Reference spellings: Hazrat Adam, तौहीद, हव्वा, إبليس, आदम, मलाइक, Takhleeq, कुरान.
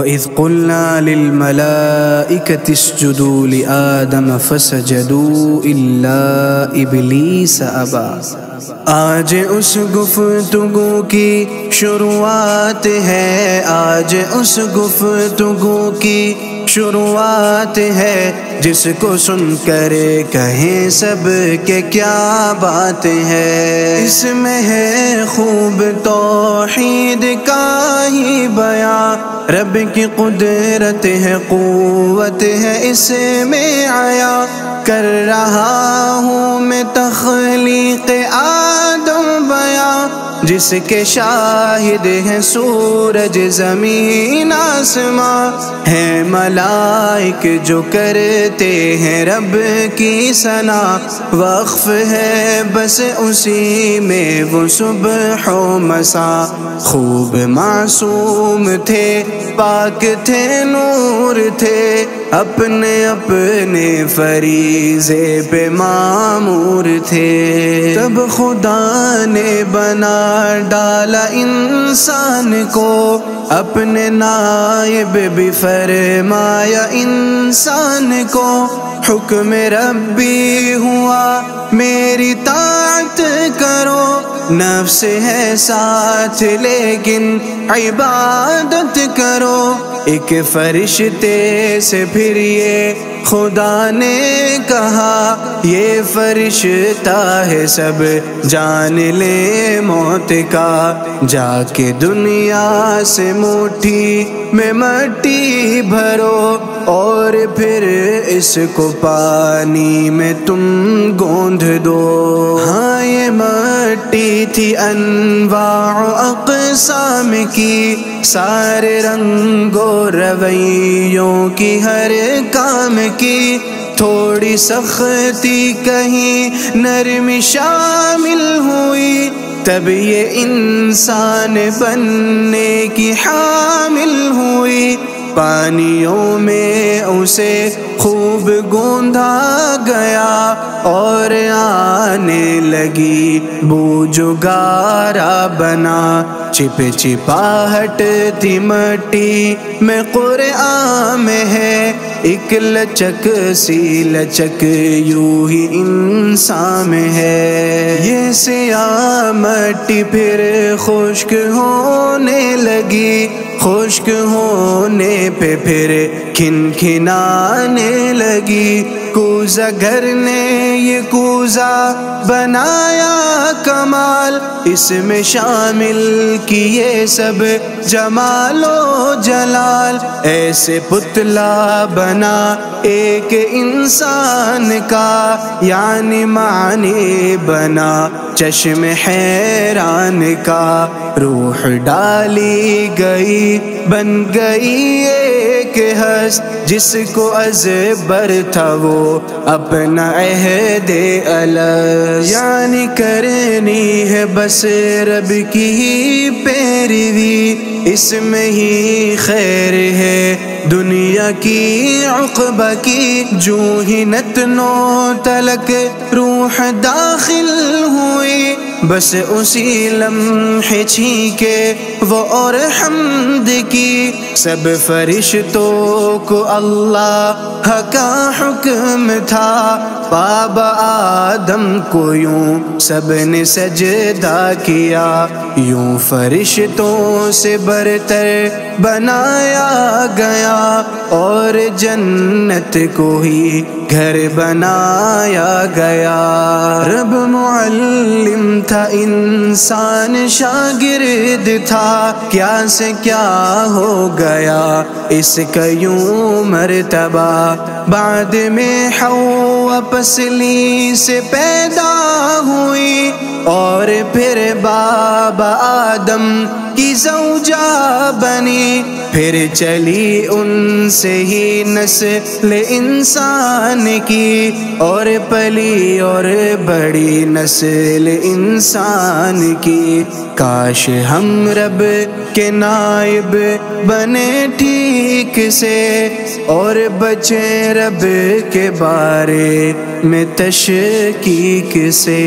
وَإِذْ قُلْنَا لِلْمَلَائِكَةِ اسْجُدُوا لِآدَمَ فَسَجَدُوا إِلَّا إِبْلِيسَ أَبَى। आज उस गुफ्तगू की शुरुआत है, आज उस गुफ्तगू की शुरुआत है, जिसको सुनकर कहें सब के क्या बात है। इसमें है खूब तौहीद का ही बयां, रब की कुदरत है क़ुव्वत है इसमें आया। कर रहा हूँ मैं तख़लीक़ आदम बयां, जिसके शाहिद हैं सूरज ज़मीन आसमां। हैं मलाइक जो करते हैं रब की सना, वक़्फ़ है बस उसी में वो सुबह व मसा। खूब मासूम थे, पाक थे, नूर थे, अपने अपने फरीज़े पे मामूर थे। तब खुदा ने बना डाला इंसान को, अपने नायब भी फरमाया इंसान को। हुक्म रब्बी हुआ मेरी ताअत करो, नफ्स है साथ लेकिन इबादत करो। एक फरिश्ते से फिर ये खुदा ने कहा, ये फरिश्ता है सब जान ले मौत का। जाके दुनिया से मुट्ठी में मट्टी भरो, और फिर इसको पानी में तुम गोंद दो। हाँ ये मट्टी थी अनवाओ अक़साम की, सारे रंगों रवैयों की हर काम की। थोड़ी सख्ती कहीं नरमी शामिल हुई, तब ये इंसान बनने की हामिल हुई। पानियों में उसे खूब गूंधा गया, और आने लगी बू जो गारा बना। चिपचिपाहट थी मट्टी में, कुरान में है एक लचक सी लचक यूं ही इंसान में है। ये सियाह मट्टी फिर खुश्क होने लगी, खुश्क होने पे फिर खिनखिनाने लगी। कूजा घर ने ये कूजा बनाया कमाल, इसमें शामिल किए सब जमालो जलाल। ऐसे पुतला बना एक इंसान का, यानी मानी बना चश्मे हैरान का। रूह डाली गई बन गई एक हस, जिसको अज़बर था वो अपना अहदे अलग। यानी करनी है बस रब की ही पैरवी, इसमें ही खैर है दुनिया की उक़बा की। जो ही नतनो तलक रूह दाखिल हुई, बस उसी लम्हे छींके वो और हम्द की। सब फरिश्तों को अल्लाह का हुक्म था, बाब आदम को यूं सब ने सजदा किया। यूं फरिश्तों से बरतर बनाया गया, और जन्नत को ही घर बनाया गया। रब मुअल्लिम था, इंसान शागिर्द था, क्या से क्या हो गया इसका यूं मरतबा। बाद में हव्वा पसली से पैदा हुई, और फिर बाबा आदम की ज़ौजा बनी। फिर चली उनसे ही नस्ल इंसान की, और पली और बड़ी नस्ल इंसान की। काश हम रब के नायब बने ठीक से, और बचे रब के बारे में तशकीक से।